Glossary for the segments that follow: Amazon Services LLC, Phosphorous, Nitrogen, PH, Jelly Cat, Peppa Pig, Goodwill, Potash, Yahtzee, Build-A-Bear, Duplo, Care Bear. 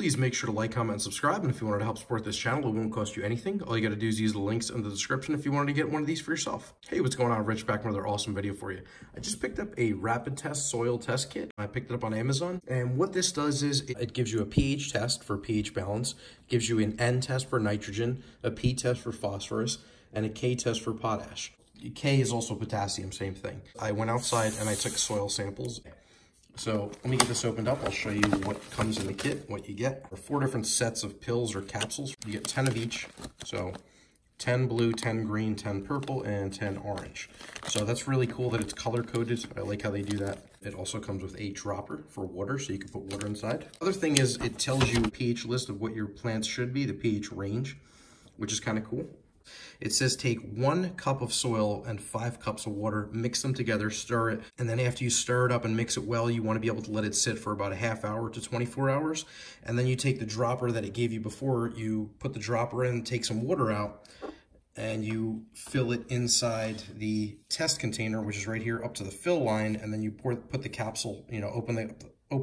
please make sure to like, comment, and subscribe. And if you wanted to help support this channel, it won't cost you anything. All you got to do is use the links in the description if you wanted to get one of these for yourself. Hey, what's going on? Rich back with another awesome video for you. I just picked up a rapid test soil test kit. I picked it up on Amazon. And what this does is it gives you a pH test for pH balance, gives you an N test for nitrogen, a P test for phosphorus, and a K test for potash. K is also potassium, same thing. I went outside and I took soil samples. So let me get this opened up. I'll show you what comes in the kit, what you get. There are four different sets of pills or capsules. You get 10 of each. So 10 blue, 10 green, 10 purple, and 10 orange. So that's really cool that it's color-coded. I like how they do that. It also comes with a dropper for water, so you can put water inside. Other thing is it tells you a pH list of what your plants should be, the pH range, which is kind of cool. It says take 1 cup of soil and 5 cups of water, mix them together, stir it, and then after you stir it up and mix it well, you want to be able to let it sit for about a half hour to 24 hours, and then you take the dropper that it gave you before, you put the dropper in, take some water out, and you fill it inside the test container, which is right here up to the fill line, and then you put the capsule, you know, open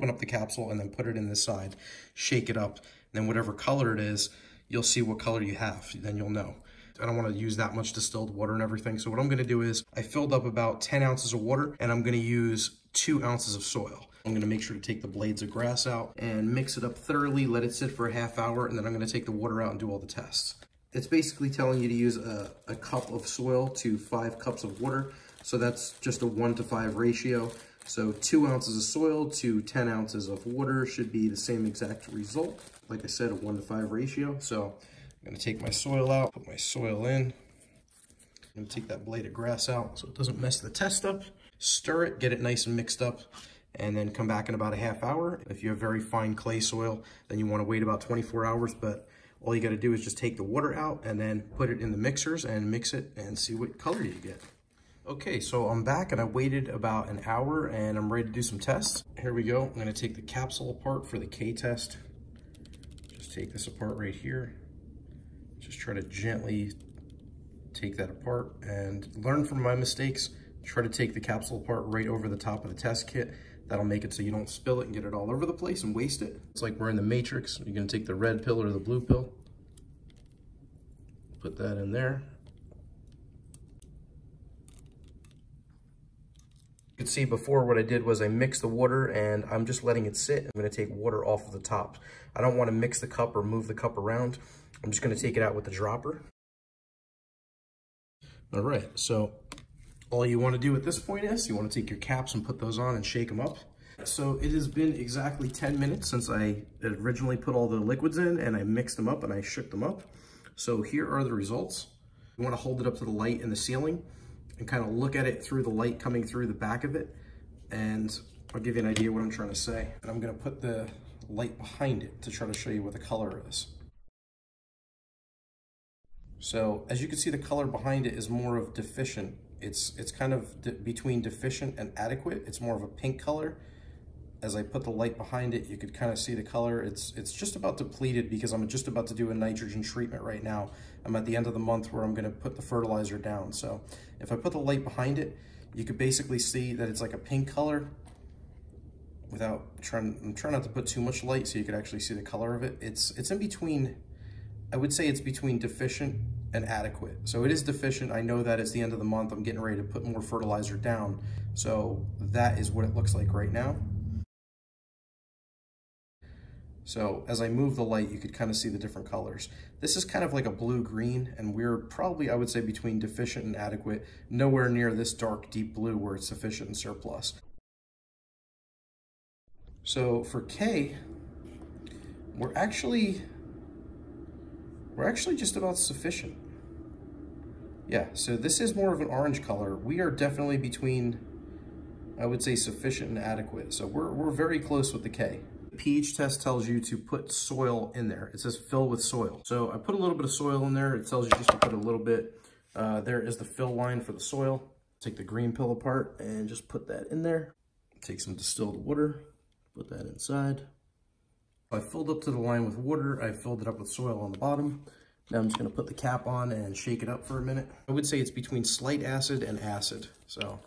up the capsule and then put it in this side, shake it up, and then whatever color it is, you'll see what color you have, then you'll know. I don't want to use that much distilled water and everything. So what I'm going to do is I filled up about 10 ounces of water and I'm going to use 2 ounces of soil. I'm going to make sure to take the blades of grass out and mix it up thoroughly, let it sit for a half hour, and then I'm going to take the water out and do all the tests. It's basically telling you to use a cup of soil to 5 cups of water. So that's just a 1-to-5 ratio. So 2 ounces of soil to 10 ounces of water should be the same exact result. Like I said, a 1-to-5 ratio. So I'm gonna take my soil out, put my soil in. I'm gonna take that blade of grass out so it doesn't mess the test up. Stir it, get it nice and mixed up, and then come back in about a half hour. If you have very fine clay soil, then you wanna wait about 24 hours, but all you gotta do is just take the water out and then put it in the mixers and mix it and see what color you get. Okay, so I'm back and I waited about an hour and I'm ready to do some tests. Here we go. I'm gonna take the capsule apart for the K test. Just take this apart right here. Just try to gently take that apart and learn from my mistakes. Try to take the capsule apart right over the top of the test kit. That'll make it so you don't spill it and get it all over the place and waste it. It's like we're in the Matrix. You're gonna take the red pill or the blue pill. Put that in there. You can see before what I did was I mixed the water and I'm just letting it sit. I'm gonna take water off of the top. I don't wanna mix the cup or move the cup around. I'm just going to take it out with the dropper. All right, so all you want to do at this point is you want to take your caps and put those on and shake them up. So it has been exactly 10 minutes since I originally put all the liquids in and I mixed them up and I shook them up. So here are the results. You want to hold it up to the light in the ceiling and kind of look at it through the light coming through the back of it. And I'll give you an idea what I'm trying to say. And I'm going to put the light behind it to try to show you what the color is. So as you can see, the color behind it is more of deficient. It's kind of between deficient and adequate. It's more of a pink color. As I put the light behind it, you could kind of see the color. It's just about depleted because I'm just about to do a nitrogen treatment right now. I'm at the end of the month where I'm going to put the fertilizer down. So if I put the light behind it, you could basically see that it's like a pink color. I'm trying not to put too much light so you could actually see the color of it. It's in between. I would say it's between deficient and adequate. So it is deficient. I know that it's the end of the month. I'm getting ready to put more fertilizer down. So that is what it looks like right now. So as I move the light, you could kind of see the different colors. This is kind of like a blue-green, and we're probably, I would say, between deficient and adequate, nowhere near this dark, deep blue where it's sufficient and surplus. So for K, we're actually just about sufficient. Yeah, so this is more of an orange color. We are definitely between, I would say, sufficient and adequate. So we're very close with the K. The pH test tells you to put soil in there. It says fill with soil. So I put a little bit of soil in there. It tells you just to put a little bit. There is the fill line for the soil. Take the green pill apart and just put that in there. Take some distilled water, put that inside. I filled up to the line with water. I filled it up with soil on the bottom. Now I'm just going to put the cap on and shake it up for a minute. I would say it's between slight acid and acid. So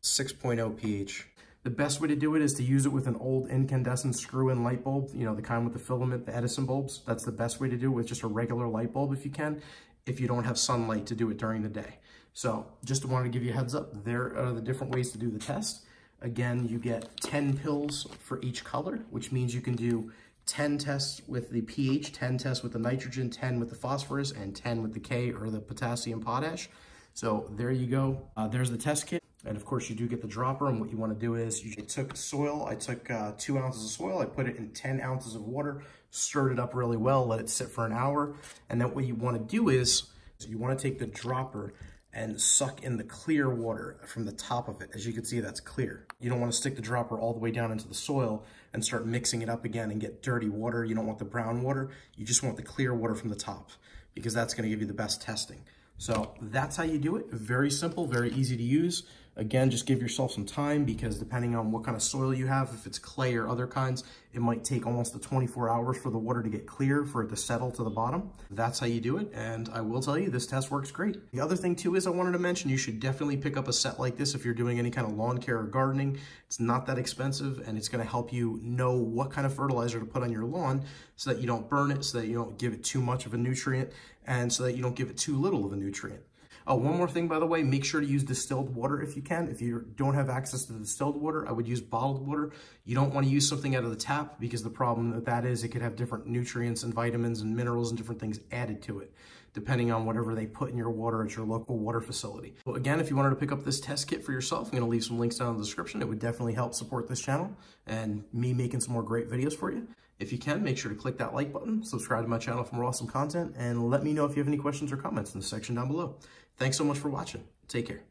6.0 pH. The best way to do it is to use it with an old incandescent screw-in light bulb, you know, the kind with the filament, the Edison bulbs. That's the best way to do it, with just a regular light bulb if you can, if you don't have sunlight to do it during the day. So just wanted to give you a heads up. There are the different ways to do the test. Again, you get 10 pills for each color, which means you can do 10 tests with the pH, 10 tests with the nitrogen, 10 with the phosphorus, and 10 with the K or the potassium potash. So there you go. There's the test kit. And of course you do get the dropper, and what you want to do is you took soil. I took 2 ounces of soil. I put it in 10 ounces of water, stirred it up really well, let it sit for an hour. And then what you want to do is you want to take the dropper and suck in the clear water from the top of it. As you can see, that's clear. You don't want to stick the dropper all the way down into the soil and start mixing it up again and get dirty water. You don't want the brown water. You just want the clear water from the top, because that's going to give you the best testing. So that's how you do it. Very simple, very easy to use. Again, just give yourself some time, because depending on what kind of soil you have, if it's clay or other kinds, it might take almost the 24 hours for the water to get clear, for it to settle to the bottom. That's how you do it, and I will tell you, this test works great. The other thing too is I wanted to mention, you should definitely pick up a set like this if you're doing any kind of lawn care or gardening. It's not that expensive, and it's going to help you know what kind of fertilizer to put on your lawn so that you don't burn it, so that you don't give it too much of a nutrient, and so that you don't give it too little of a nutrient. Oh, one more thing, by the way, make sure to use distilled water if you can. If you don't have access to distilled water, I would use bottled water. You don't want to use something out of the tap, because the problem with that is it could have different nutrients and vitamins and minerals and different things added to it, depending on whatever they put in your water at your local water facility. Well, again, if you wanted to pick up this test kit for yourself, I'm going to leave some links down in the description. It would definitely help support this channel and me making some more great videos for you. If you can, make sure to click that like button, subscribe to my channel for more awesome content, and let me know if you have any questions or comments in the section down below. Thanks so much for watching. Take care.